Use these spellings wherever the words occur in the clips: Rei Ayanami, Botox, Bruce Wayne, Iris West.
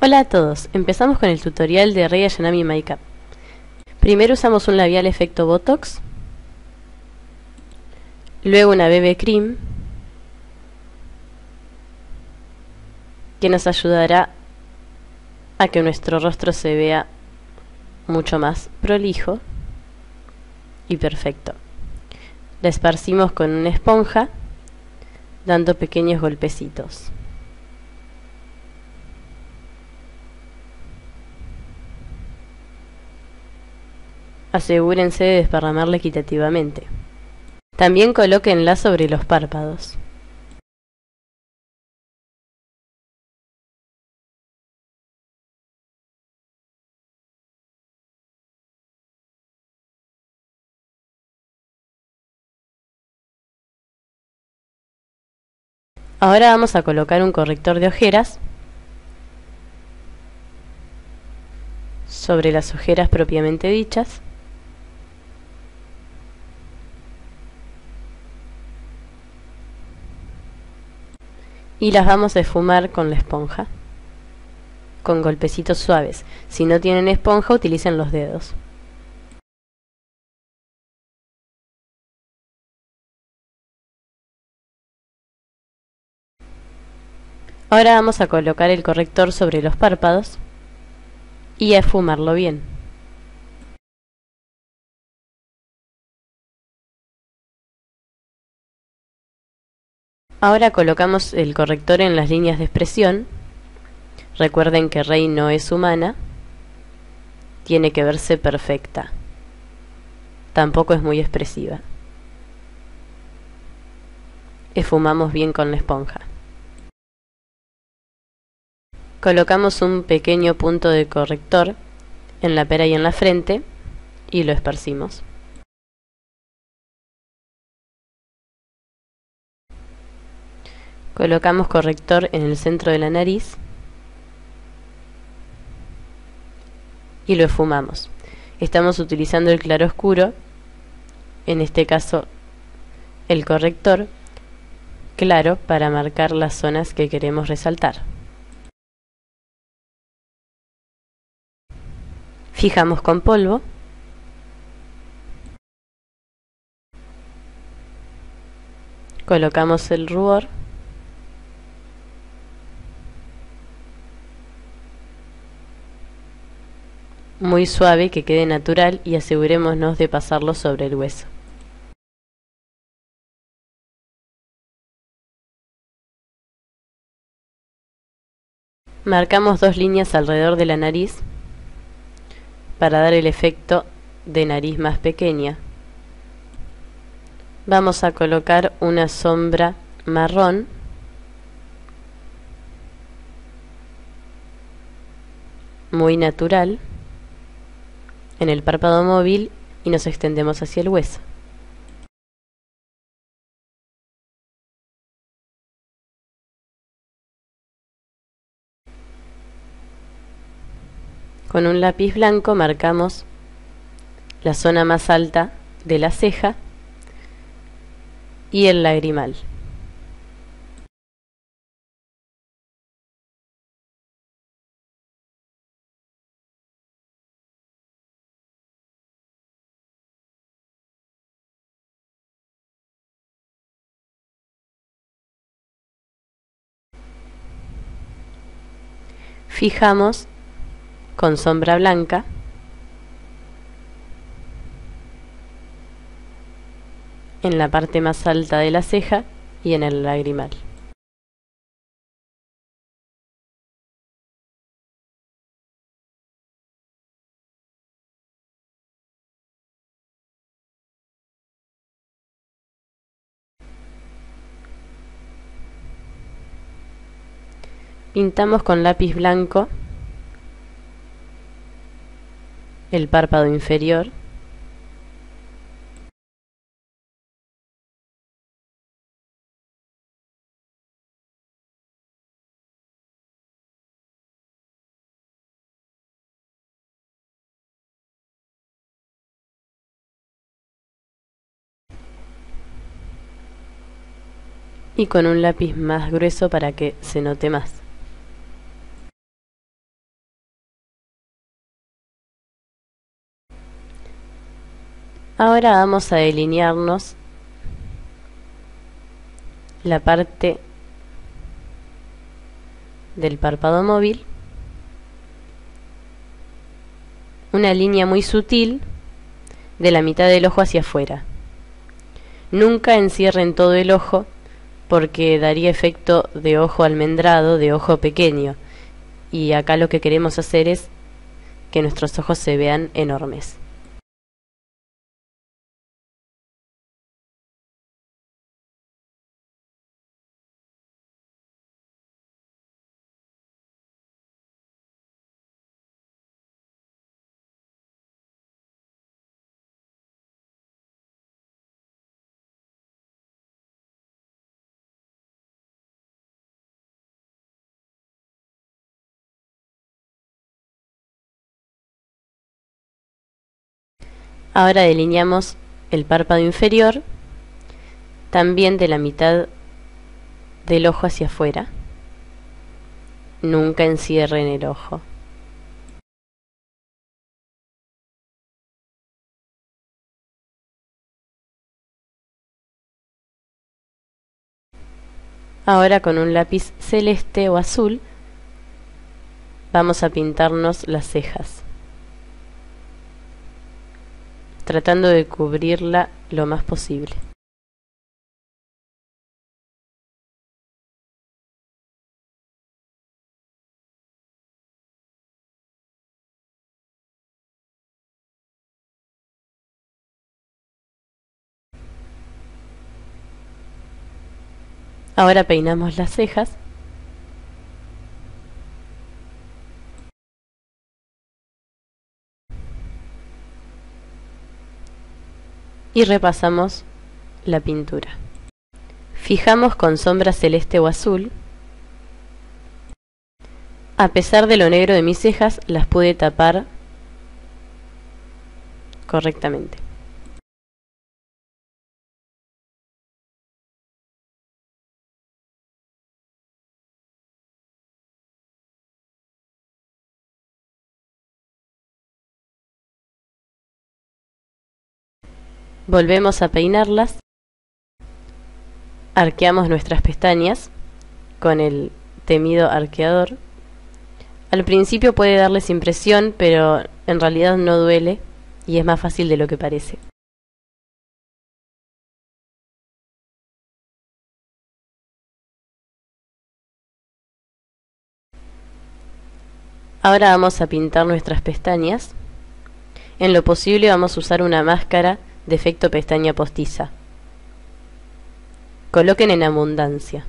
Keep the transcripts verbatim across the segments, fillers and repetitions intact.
Hola a todos, empezamos con el tutorial de Rei Ayanami Makeup. Primero usamos un labial efecto Botox, luego una B B Cream, que nos ayudará a que nuestro rostro se vea mucho más prolijo y perfecto. La esparcimos con una esponja, dando pequeños golpecitos. Asegúrense de desparramarla equitativamente. También colóquenla sobre los párpados. Ahora vamos a colocar un corrector de ojeras sobre las ojeras propiamente dichas. Y las vamos a esfumar con la esponja, con golpecitos suaves. Si no tienen esponja, utilicen los dedos. Ahora vamos a colocar el corrector sobre los párpados y a esfumarlo bien. Ahora colocamos el corrector en las líneas de expresión. Recuerden que Rei no es humana. Tiene que verse perfecta. Tampoco es muy expresiva. Esfumamos bien con la esponja. Colocamos un pequeño punto de corrector en la pera y en la frente y lo esparcimos. Colocamos corrector en el centro de la nariz y lo esfumamos. Estamos utilizando el claro oscuro, en este caso el corrector claro, para marcar las zonas que queremos resaltar. Fijamos con polvo. Colocamos el rubor. Muy suave, que quede natural, y asegurémonos de pasarlo sobre el hueso. Marcamos dos líneas alrededor de la nariz para dar el efecto de nariz más pequeña. Vamos a colocar una sombra marrón muy natural en el párpado móvil y nos extendemos hacia el hueso. Con un lápiz blanco marcamos la zona más alta de la ceja y el lagrimal. Fijamos con sombra blanca en la parte más alta de la ceja y en el lagrimal. Pintamos con lápiz blanco el párpado inferior y con un lápiz más grueso para que se note más. Ahora vamos a delinearnos la parte del párpado móvil, una línea muy sutil de la mitad del ojo hacia afuera. Nunca encierren todo el ojo porque daría efecto de ojo almendrado, de ojo pequeño, y acá lo que queremos hacer es que nuestros ojos se vean enormes. Ahora delineamos el párpado inferior, también de la mitad del ojo hacia afuera. Nunca encierren el ojo. Ahora con un lápiz celeste o azul vamos a pintarnos las cejas, tratando de cubrirla lo más posible. Ahora peinamos las cejas. Y repasamos la pintura. Fijamos con sombra celeste o azul. A pesar de lo negro de mis cejas, las pude tapar correctamente. Volvemos a peinarlas, arqueamos nuestras pestañas con el temido arqueador. Al principio puede darles impresión, pero en realidad no duele y es más fácil de lo que parece. Ahora vamos a pintar nuestras pestañas. En lo posible vamos a usar una máscara de efecto pestaña postiza. Coloquen en abundancia.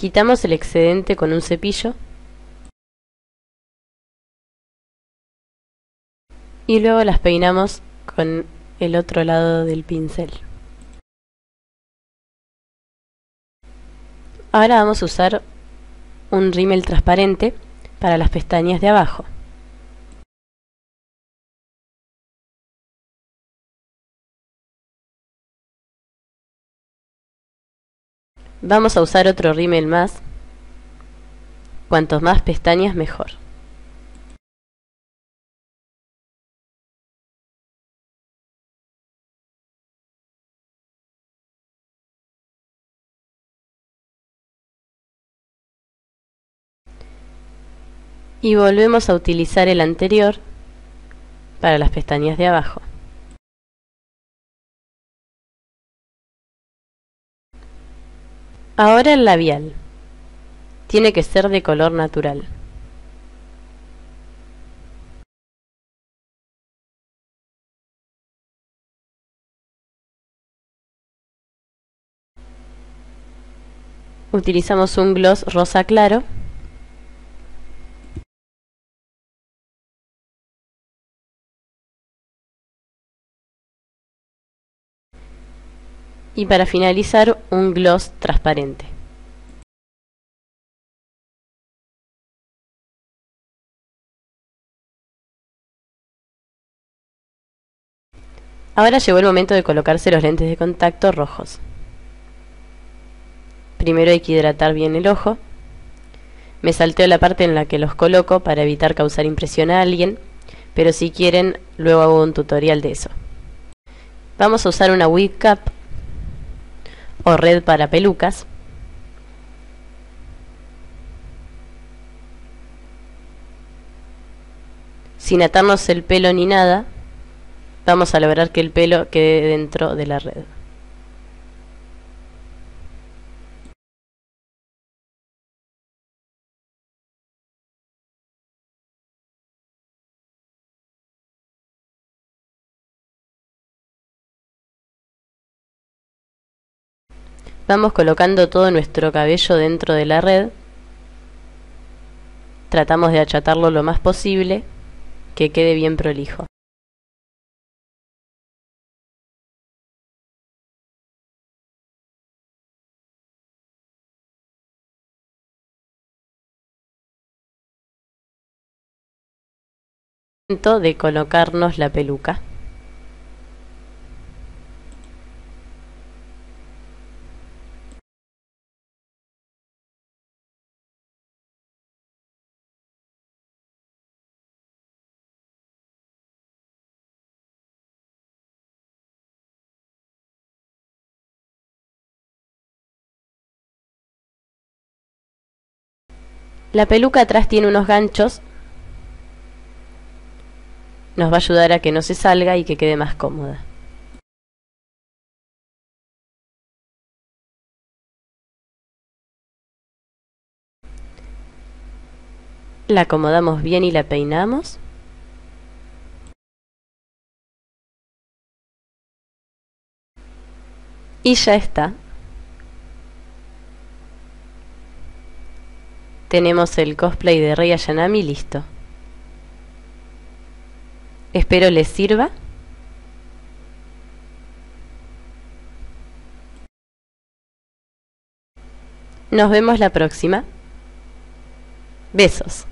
Quitamos el excedente con un cepillo y luego las peinamos con el otro lado del pincel. Ahora vamos a usar un rímel transparente para las pestañas de abajo. Vamos a usar otro rímel más. Cuantos más pestañas, mejor. Y volvemos a utilizar el anterior para las pestañas de abajo. Ahora el labial. Tiene que ser de color natural. Utilizamos un gloss rosa claro. Y para finalizar, un gloss transparente. Ahora llegó el momento de colocarse los lentes de contacto rojos. Primero hay que hidratar bien el ojo. Me salteo la parte en la que los coloco para evitar causar impresión a alguien, pero si quieren, luego hago un tutorial de eso. Vamos a usar una wig cap o red para pelucas. Sin atarnos el pelo ni nada, vamos a lograr que el pelo quede dentro de la red. Vamos colocando todo nuestro cabello dentro de la red. Tratamos de achatarlo lo más posible, que quede bien prolijo. Momento de colocarnos la peluca. La peluca atrás tiene unos ganchos, nos va a ayudar a que no se salga y que quede más cómoda. La acomodamos bien y la peinamos. Y ya está. Tenemos el cosplay de Rei Ayanami listo. Espero les sirva. Nos vemos la próxima. Besos.